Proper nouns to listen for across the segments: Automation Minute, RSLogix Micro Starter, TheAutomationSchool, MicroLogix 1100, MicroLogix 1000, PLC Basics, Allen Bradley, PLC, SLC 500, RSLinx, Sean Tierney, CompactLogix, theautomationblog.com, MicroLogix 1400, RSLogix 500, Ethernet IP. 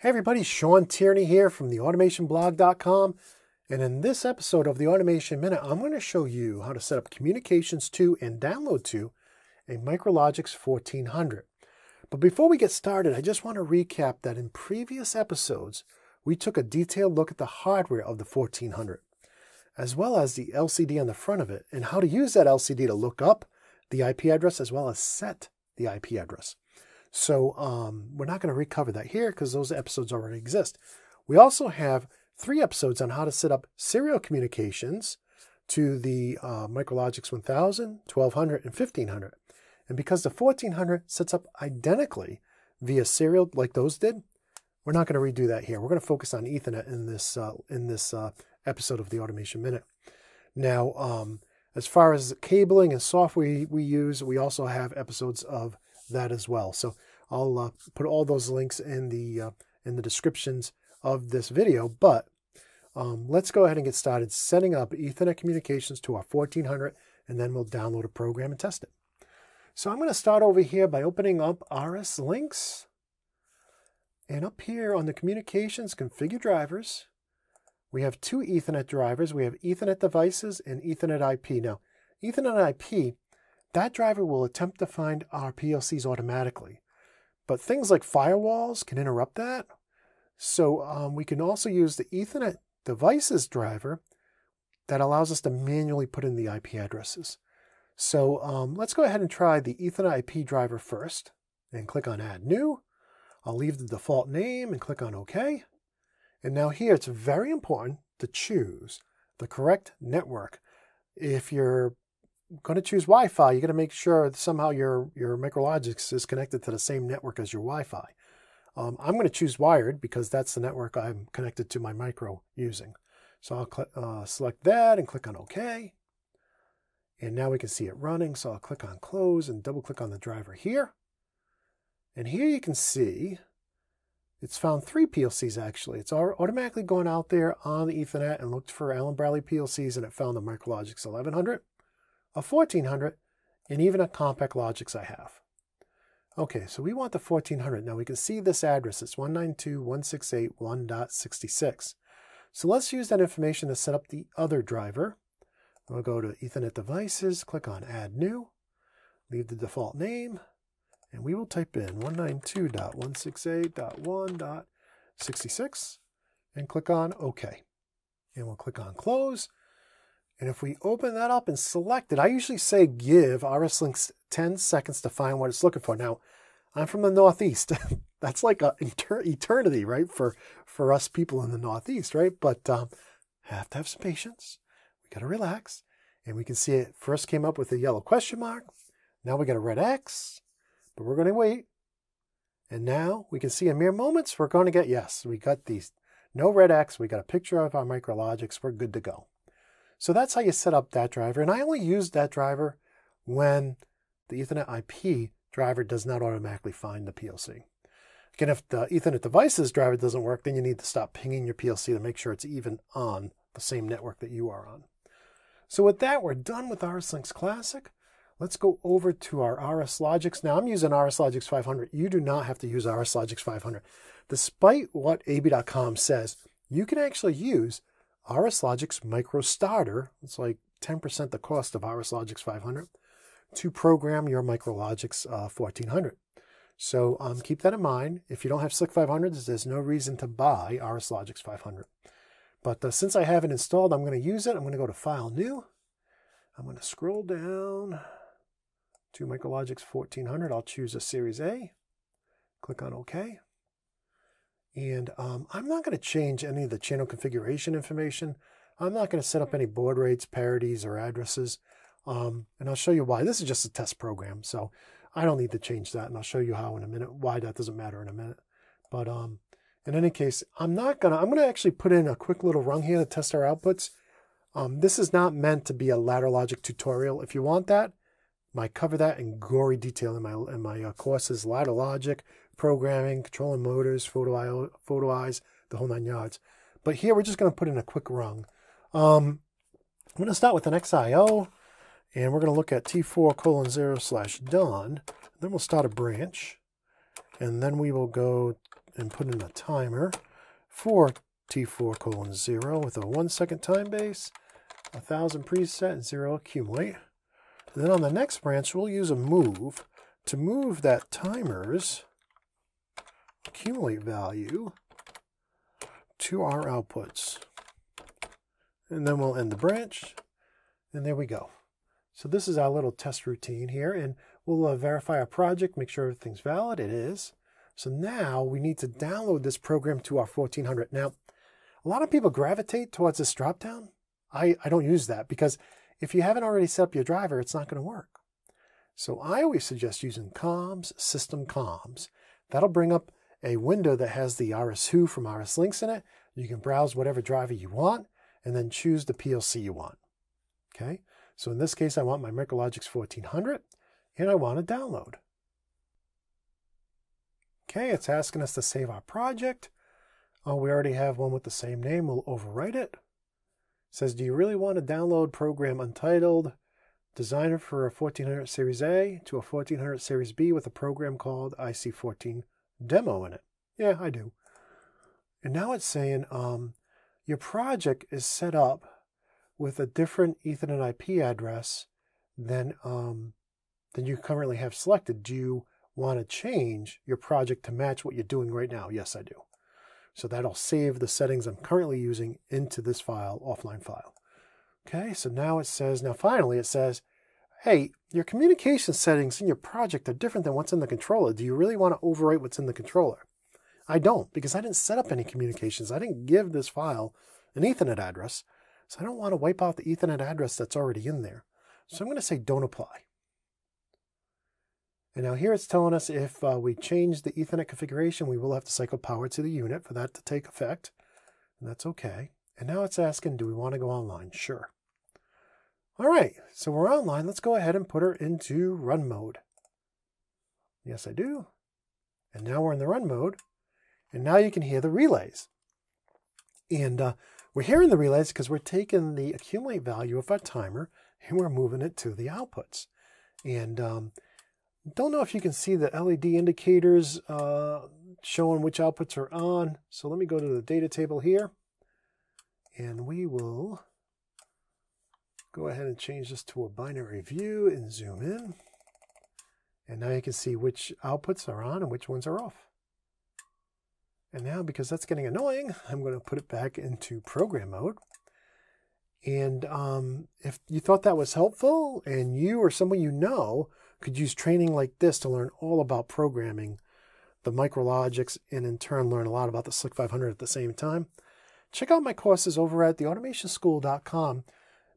Hey everybody, Sean Tierney here from theautomationblog.com, and in this episode of the Automation Minute, I'm going to show you how to set up communications to and download to a MicroLogix 1400. But before we get started, I just want to recap that in previous episodes, we took a detailed look at the hardware of the 1400, as well as the LCD on the front of it, and how to use that LCD to look up the IP address as well as set the IP address. So we're not going to recover that here because those episodes already exist. We also have 3 episodes on how to set up serial communications to the MicroLogix 1000, 1200, and 1500. And because the 1400 sets up identically via serial like those did, we're not going to redo that here. We're going to focus on Ethernet in this episode of the Automation Minute. Now, as far as cabling and software we use, we also have episodes of that as well. So I'll put all those links in the descriptions of this video, but let's go ahead and get started setting up Ethernet communications to our 1400, and then we'll download a program and test it. So I'm going to start over here by opening up RSLinx, and up here on the communications configure drivers, we have 2 Ethernet drivers. We have Ethernet devices and Ethernet IP. Now, Ethernet IP, that driver will attempt to find our PLCs automatically, but things like firewalls can interrupt that. So we can also use the Ethernet devices driver that allows us to manually put in the IP addresses. So let's go ahead and try the Ethernet IP driver first and click on Add New. I'll leave the default name and click on OK. And now here it's very important to choose the correct network. If you're going to choose Wi-Fi, you're going to make sure that somehow your MicroLogix is connected to the same network as your Wi-Fi. I'm going to choose wired because that's the network I'm connected to my micro using. So I'll select that and click on OK. And now we can see it running. So I'll click on Close and double click on the driver here. And here you can see it's found 3 PLCs actually. It's automatically gone out there on the Ethernet and looked for Allen Bradley PLCs, and it found the MicroLogix 1100. A 1400, and even a CompactLogix I have. Okay, so we want the 1400. Now we can see this address. It's 192.168.1.66. So let's use that information to set up the other driver. We'll go to Ethernet Devices, click on Add New, leave the default name, and we will type in 192.168.1.66 and click on OK. And we'll click on Close. And if we open that up and select it, I usually say give RSLinx 10 seconds to find what it's looking for. Now, I'm from the Northeast. That's like an eternity, right, for us people in the Northeast, right? But have to have some patience. We got to relax. And we can see it first came up with a yellow question mark. Now we got a red X, but we're going to wait. And now we can see in mere moments, we're going to get yes. We got these no red X. We got a picture of our MicroLogix. We're good to go. So that's how you set up that driver. And I only use that driver when the Ethernet IP driver does not automatically find the PLC. Again, if the Ethernet devices driver doesn't work, then you need to stop pinging your PLC to make sure it's even on the same network that you are on. So with that, we're done with RSLinx Classic. Let's go over to our RSLogix. Now I'm using RSLogix 500. You do not have to use RSLogix 500. Despite what ab.com says, you can actually use RSLogix Micro Starter, it's like 10% the cost of RSLogix 500, to program your MicroLogix 1400. So keep that in mind. If you don't have SLC 500s, there's no reason to buy RSLogix 500. But since I have it installed, I'm going to use it. I'm going to go to File, New. I'm going to scroll down to MicroLogix 1400. I'll choose a Series A. Click on OK. And I'm not going to change any of the channel configuration information. I'm not going to set up any baud rates, parities, or addresses. And I'll show you why. This is just a test program, so I don't need to change that. And I'll show you how in a minute, why that doesn't matter in a minute. But in any case, I'm going to actually put in a quick little rung here to test our outputs. This is not meant to be a ladder logic tutorial. If you want that, I cover that in gory detail in my courses, ladder logic, programming, controlling motors, photo eyes, the whole 9 yards. But here we're just going to put in a quick rung. I'm going to start with an XIO, and we're going to look at T4:0/done. Then we'll start a branch, and then we will go and put in a timer for T4:0 with a 1-second time base, 1000 preset, and 0 accumulate. And then on the next branch, we'll use a move to move that timer's accumulate value to our outputs. And then we'll end the branch, and there we go. So this is our little test routine here, and we'll verify our project, make sure everything's valid. It is. So now we need to download this program to our 1400. Now, a lot of people gravitate towards this dropdown. I don't use that because if you haven't already set up your driver, it's not going to work. So I always suggest using comms, system comms. That'll bring up a window that has the RSWho from RSLinx in it. You can browse whatever driver you want and then choose the PLC you want. Okay, so in this case, I want my MicroLogix 1400 and I want to download. Okay, it's asking us to save our project. Oh, we already have one with the same name. We'll overwrite it. It says, do you really want to download program untitled designer for a 1400 Series A to a 1400 Series B with a program called IC14 demo in it? Yeah, I do. And now it's saying, your project is set up with a different Ethernet IP address than you currently have selected. Do you want to change your project to match what you're doing right now? Yes, I do. So that'll save the settings I'm currently using into this file, offline file. Okay, so now it says, now finally it says, hey, your communication settings in your project are different than what's in the controller. Do you really want to overwrite what's in the controller? I don't, because I didn't set up any communications. I didn't give this file an Ethernet address. So I don't want to wipe out the Ethernet address that's already in there. So I'm going to say don't apply. And now here it's telling us if we change the Ethernet configuration, we will have to cycle power to the unit for that to take effect. And that's okay. And now it's asking, do we want to go online? Sure. All right, so we're online. Let's go ahead and put her into run mode. Yes, I do. And now we're in the run mode. And now you can hear the relays. And we're hearing the relays because we're taking the accumulate value of our timer and we're moving it to the outputs. And don't know if you can see the LED indicators showing which outputs are on. So let me go to the data table here. And we will go ahead and change this to a binary view and zoom in. And now you can see which outputs are on and which ones are off. And now, because that's getting annoying, I'm going to put it back into program mode. And if you thought that was helpful and you or someone you know could use training like this to learn all about programming the MicroLogix and in turn learn a lot about the SLC 500 at the same time, check out my courses over at theautomationschooldot.com.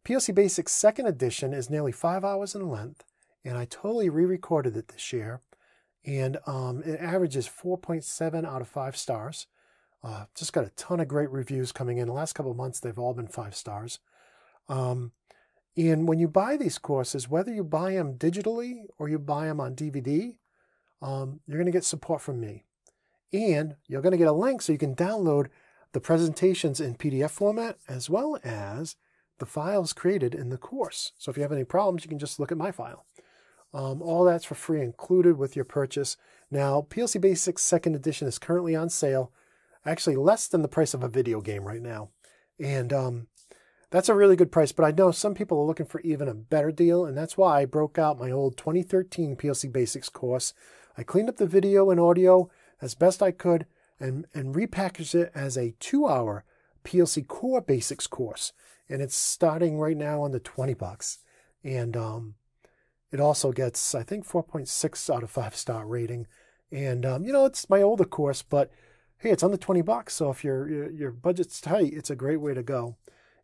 PLC Basics 2nd edition is nearly 5 hours in length, and I totally re-recorded it this year. And it averages 4.7 out of 5 stars. Just got a ton of great reviews coming in. The last couple of months, they've all been 5 stars. And when you buy these courses, whether you buy them digitally or you buy them on DVD, you're going to get support from me. And you're going to get a link so you can download the presentations in PDF format as well as the files created in the course. So if you have any problems, you can just look at my file. All that's for free included with your purchase. Now, PLC Basics 2nd Edition is currently on sale, actually less than the price of a video game right now. And that's a really good price, but I know some people are looking for even a better deal, and that's why I broke out my old 2013 PLC Basics course. I cleaned up the video and audio as best I could and repackaged it as a 2-hour PLC Core Basics course. And it's starting right now under $20. And it also gets, I think, 4.6 out of 5-star rating. And, you know, it's my older course, but hey, it's under $20. So if your budget's tight, it's a great way to go.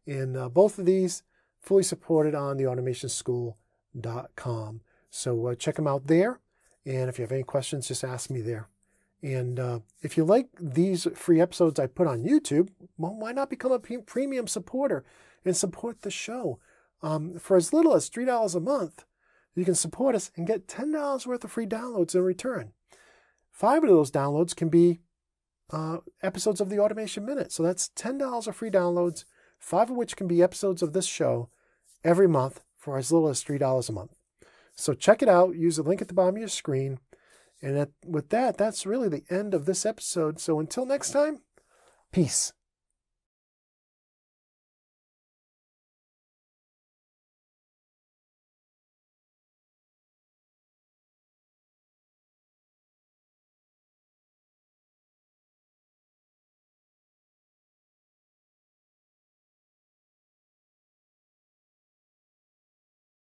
And both of these fully supported on theautomationschool.com. So check them out there. And if you have any questions, just ask me there. And if you like these free episodes I put on YouTube, well, why not become a premium supporter and support the show? For as little as $3 a month, you can support us and get $10 worth of free downloads in return. 5 of those downloads can be episodes of the Automation Minute. So that's $10 of free downloads, 5 of which can be episodes of this show every month for as little as $3 a month. So check it out. Use the link at the bottom of your screen. And with that, that's really the end of this episode. So until next time, peace.